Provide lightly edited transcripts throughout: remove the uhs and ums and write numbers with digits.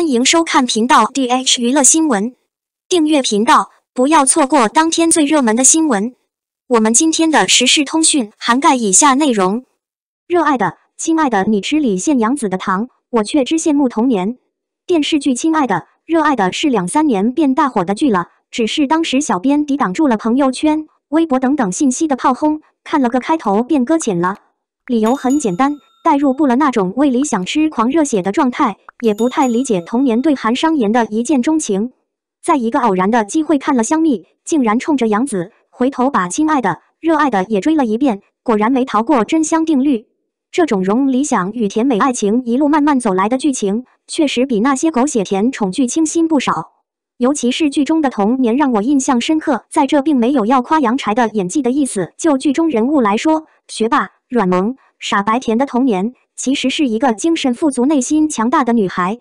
欢迎收看频道 DH 娱乐新闻，订阅频道，不要错过当天最热门的新闻。我们今天的时事通讯涵盖以下内容：热爱的，亲爱的，你吃里县扬子的糖，我却只羡慕童年。电视剧《亲爱的，热爱的》是2、3年便大火的剧了，只是当时小编抵挡住了朋友圈、微博等等信息的炮轰，看了个开头便搁浅了。理由很简单。 代入不了那种为理想痴狂热血的状态，也不太理解童年对韩商言的一见钟情。在一个偶然的机会看了香蜜，竟然冲着杨紫，回头把亲爱的、热爱的也追了一遍，果然没逃过真香定律。这种融理想与甜美爱情一路慢慢走来的剧情，确实比那些狗血甜宠剧清新不少。尤其是剧中的童年让我印象深刻，在这并没有要夸杨柴的演技的意思。就剧中人物来说，学霸、软萌。 傻白甜的童年其实是一个精神富足、内心强大的女孩。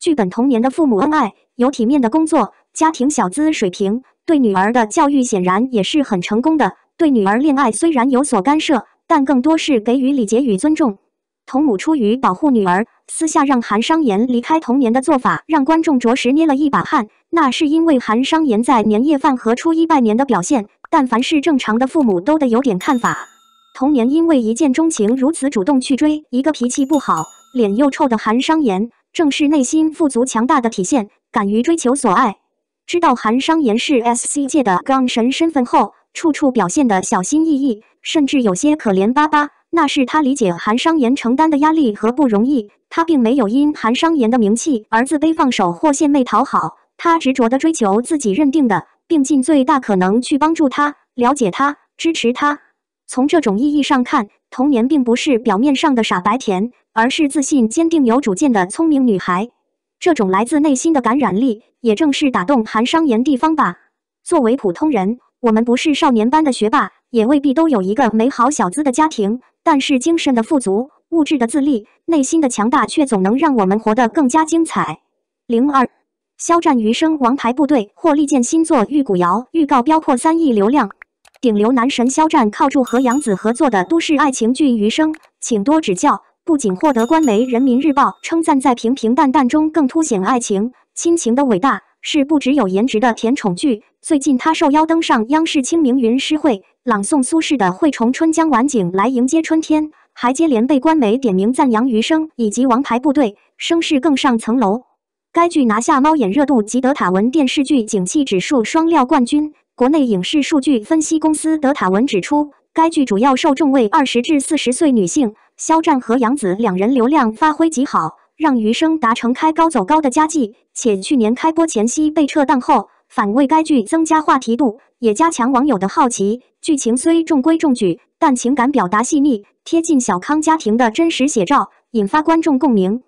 剧本童年的父母恩爱，有体面的工作，家庭小资水平，对女儿的教育显然也是很成功的。对女儿恋爱虽然有所干涉，但更多是给予礼节与尊重。童母出于保护女儿，私下让韩商言离开童年的做法，让观众着实捏了一把汗。那是因为韩商言在年夜饭和初一拜年的表现，但凡是正常的父母都得有点看法。 童年因为一见钟情如此主动去追一个脾气不好、脸又臭的韩商言，正是内心富足强大的体现，敢于追求所爱。知道韩商言是 SC 界的港神身份后，处处表现得小心翼翼，甚至有些可怜巴巴。那是他理解韩商言承担的压力和不容易，他并没有因韩商言的名气而自卑放手或献媚讨好，他执着地追求自己认定的，并尽最大可能去帮助他、了解他、支持他。 从这种意义上看，童年并不是表面上的傻白甜，而是自信、坚定、有主见的聪明女孩。这种来自内心的感染力，也正是打动韩商言地方吧。作为普通人，我们不是少年班的学霸，也未必都有一个美好小资的家庭，但是精神的富足、物质的自立、内心的强大，却总能让我们活得更加精彩。02，肖战余生王牌部队获力荐新作《玉骨遥》预告飙破3亿流量。 顶流男神肖战靠住和杨紫合作的都市爱情剧《余生》，请多指教。不仅获得官媒《人民日报》称赞，在平平淡淡中更凸显爱情、亲情的伟大，是不只有颜值的甜宠剧。最近他受邀登上央视清明云诗会，朗诵苏轼的《惠崇春江晚景》来迎接春天，还接连被官媒点名赞扬《余生》以及《王牌部队》，声势更上层楼。该剧拿下猫眼热度及德塔文电视剧景气指数双料冠军。 国内影视数据分析公司德塔文指出，该剧主要受众为20至40岁女性。肖战和杨紫两人流量发挥极好，让《余生》达成开高走高的佳绩。且去年开播前夕被撤档后，反为该剧增加话题度，也加强网友的好奇。剧情虽中规中矩，但情感表达细腻，贴近小康家庭的真实写照，引发观众共鸣。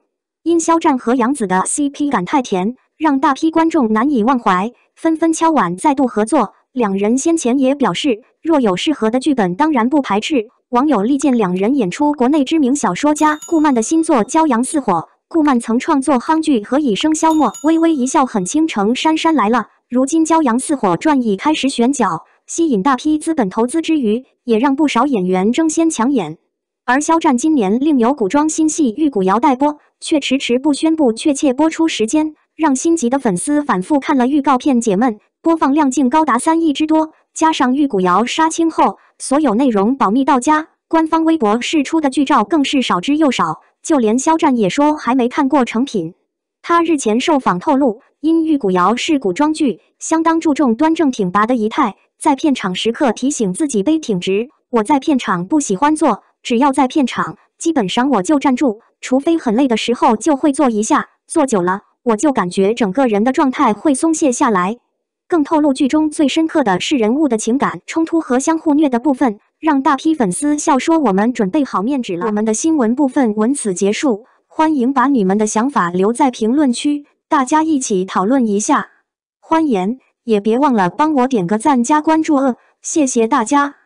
因肖战和杨紫的 CP 感太甜，让大批观众难以忘怀，纷纷敲碗再度合作。 两人先前也表示，若有适合的剧本，当然不排斥。网友力荐两人演出国内知名小说家顾漫的新作《骄阳似火》。顾漫曾创作夯剧《何以笙箫默》《微微一笑很倾城》《姗姗来了》，如今《骄阳似火传》已开始选角，吸引大批资本投资之余，也让不少演员争先抢演。而肖战今年另有古装新戏《玉骨遥》待播，却迟迟不宣布确切播出时间，让心急的粉丝反复看了预告片解闷。 播放量竟高达3亿之多，加上《玉骨遥》杀青后，所有内容保密到家，官方微博释出的剧照更是少之又少，就连肖战也说还没看过成品。他日前受访透露，因《玉骨遥》是古装剧，相当注重端正挺拔的仪态，在片场时刻提醒自己背挺直。我在片场不喜欢坐，只要在片场，基本上我就站住，除非很累的时候就会坐一下，坐久了我就感觉整个人的状态会松懈下来。 更透露，剧中最深刻的是人物的情感冲突和相互虐的部分，让大批粉丝笑说我们准备好面纸了。我们的新闻部分文此结束，欢迎把你们的想法留在评论区，大家一起讨论一下。欢迎，也别忘了帮我点个赞加关注，谢谢大家。